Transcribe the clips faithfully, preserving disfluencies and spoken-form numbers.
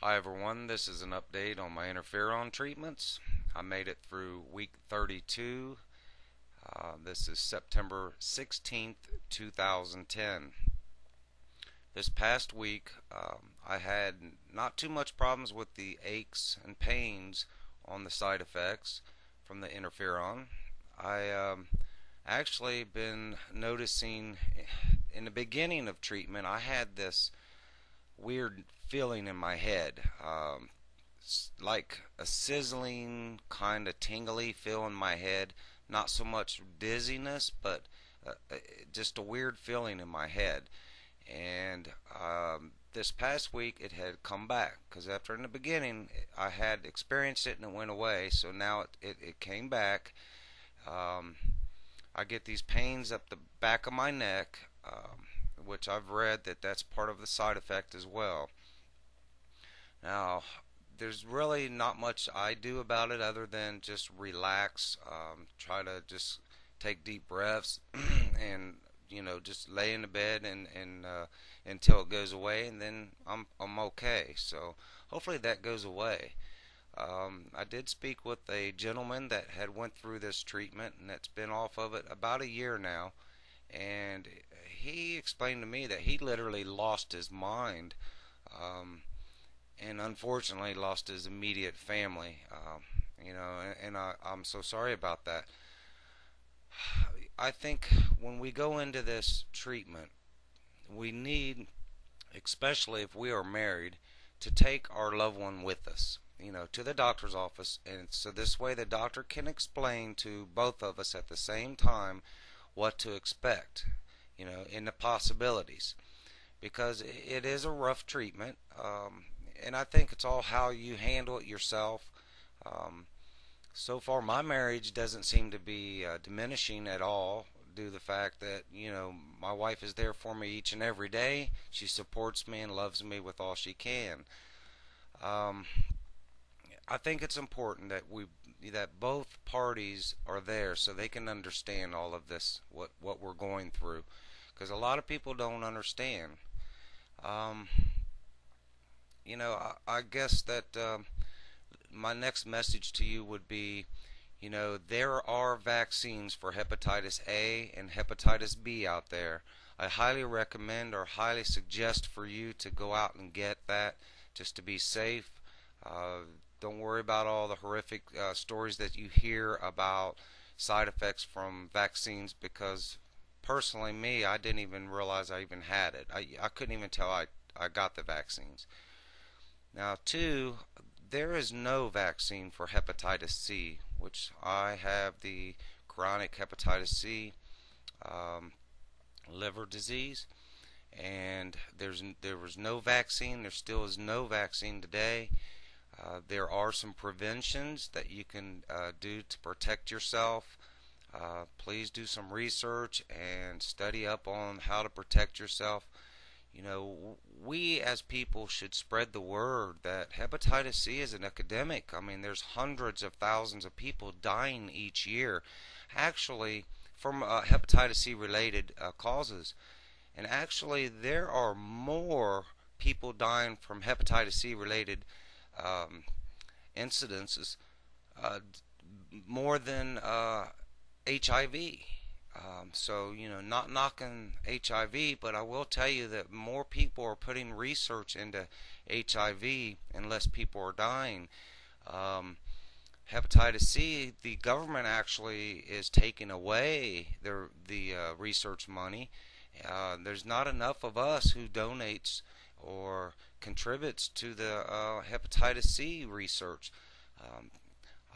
Hi everyone, this is an update on my interferon treatments. I made it through week thirty-two. Uh, this is September sixteenth two thousand ten. This past week um, I had not too much problems with the aches and pains on the side effects from the interferon. I um, actually been noticing in the beginning of treatment I had this weird feeling in my head, um, like a sizzling kind of tingly feel in my head, not so much dizziness, but uh, just a weird feeling in my head. And um, this past week it had come back, because after in the beginning I had experienced it and it went away, so now it, it, it came back. um, I get these pains up the back of my neck, um, which I've read that that's part of the side effect as well. Now there's really not much I do about it other than just relax, um, try to just take deep breaths and, you know, just lay in the bed and, and uh, until it goes away, and then I'm, I'm okay. So hopefully that goes away. Um, I did speak with a gentleman that had went through this treatment and that's been off of it about a year now, and he explained to me that he literally lost his mind, um, and unfortunately lost his immediate family. Um, you know, and, and I, I'm so sorry about that. I think when we go into this treatment, we need, especially if we are married, to take our loved one with us, you know, to the doctor's office, and so this way the doctor can explain to both of us at the same time what to expect, you know, in the possibilities, because it is a rough treatment, um, and I think it's all how you handle it yourself. Um, so far my marriage doesn't seem to be uh, diminishing at all, due to the fact that, you know, my wife is there for me each and every day. She supports me and loves me with all she can. um, I think it's important that we that both parties are there so they can understand all of this, what what we're going through, because a lot of people don't understand. Um, you know, I, I guess that um, my next message to you would be, you know, there are vaccines for hepatitis A and hepatitis B out there. I highly recommend or highly suggest for you to go out and get that, just to be safe. Uh, don't worry about all the horrific uh, stories that you hear about side effects from vaccines, because personally me, I didn't even realize I even had it. I, I couldn't even tell I, I got the vaccines. Now two, there is no vaccine for hepatitis C, which I have the chronic hepatitis C um, liver disease, and there's there was no vaccine. There still is no vaccine today. Uh, there are some preventions that you can uh, do to protect yourself. Uh, please do some research and study up on how to protect yourself. You know, we as people should spread the word that hepatitis C is an epidemic. I mean, there's hundreds of thousands of people dying each year, actually, from uh, hepatitis C related uh, causes. And actually, there are more people dying from hepatitis C related Um, incidences, uh, more than uh, H I V. Um, so, you know, not knocking H I V, but I will tell you that more people are putting research into H I V and less people are dying. Um, hepatitis C, the government actually is taking away their, the uh, research money. Uh, there's not enough of us who donates or contributes to the uh, hepatitis C research. Um,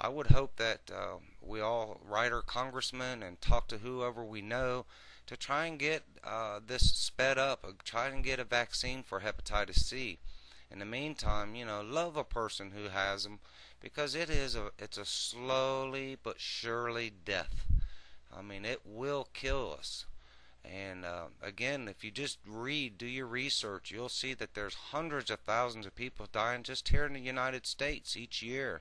I would hope that uh, we all write our congressmen and talk to whoever we know to try and get uh, this sped up, try and get a vaccine for hepatitis C. In the meantime, you know, love a person who has them, because it is a, it's a slowly but surely death. I mean, it will kill us. And uh, again, if you just read, do your research, you'll see that there's hundreds of thousands of people dying just here in the United States each year.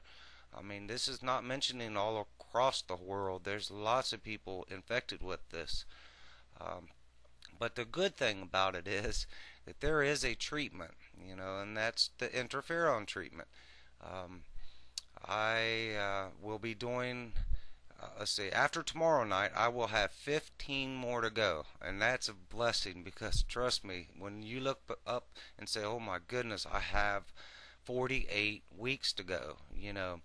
I mean, this is not mentioning all across the world. There's lots of people infected with this. Um, but the good thing about it is that there is a treatment, you know, and that's the interferon treatment. Um, I uh, will be doing, uh, let's see, after tomorrow night, I will have fifteen more to go, and that's a blessing because, trust me, when you look up and say, oh my goodness, I have forty-eight weeks to go, you know.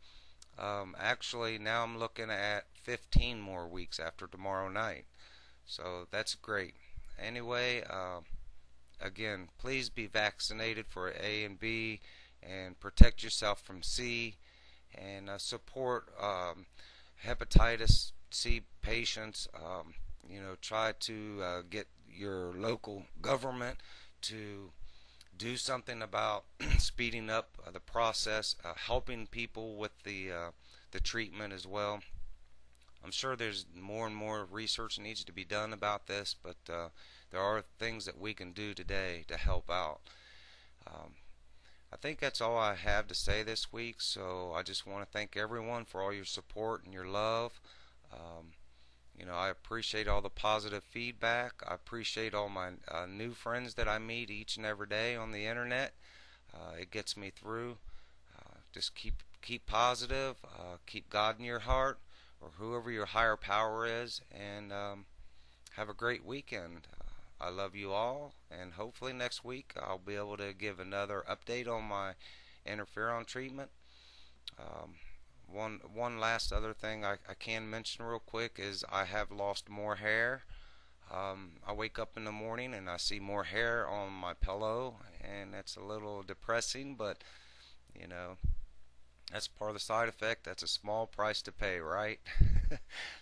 Um, actually, now I'm looking at fifteen more weeks after tomorrow night, so that's great. Anyway, uh, again, please be vaccinated for A and B, and protect yourself from C, and uh, support um, hepatitis C patients. Um, you know, try to uh, get your local government to do something about speeding up uh, the process, uh, helping people with the uh, the treatment as well. I'm sure there's more and more research needs to be done about this, but uh, there are things that we can do today to help out. Um, I think that's all I have to say this week, so I just want to thank everyone for all your support and your love. Um, you know, I appreciate all the positive feedback. I appreciate all my uh, new friends that I meet each and every day on the internet. Uh, it gets me through. Uh, just keep keep positive. Uh, keep God in your heart, or whoever your higher power is, and um, have a great weekend. I love you all, and hopefully next week I'll be able to give another update on my interferon treatment. Um, one one last other thing I, I can mention real quick is I have lost more hair. Um, I wake up in the morning and I see more hair on my pillow, and that's a little depressing, but you know, that's part of the side effect. That's a small price to pay, right?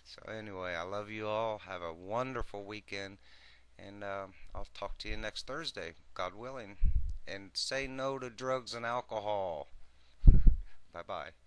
So anyway, I love you all. Have a wonderful weekend. And uh, I'll talk to you next Thursday, God willing. And say no to drugs and alcohol. Bye-bye.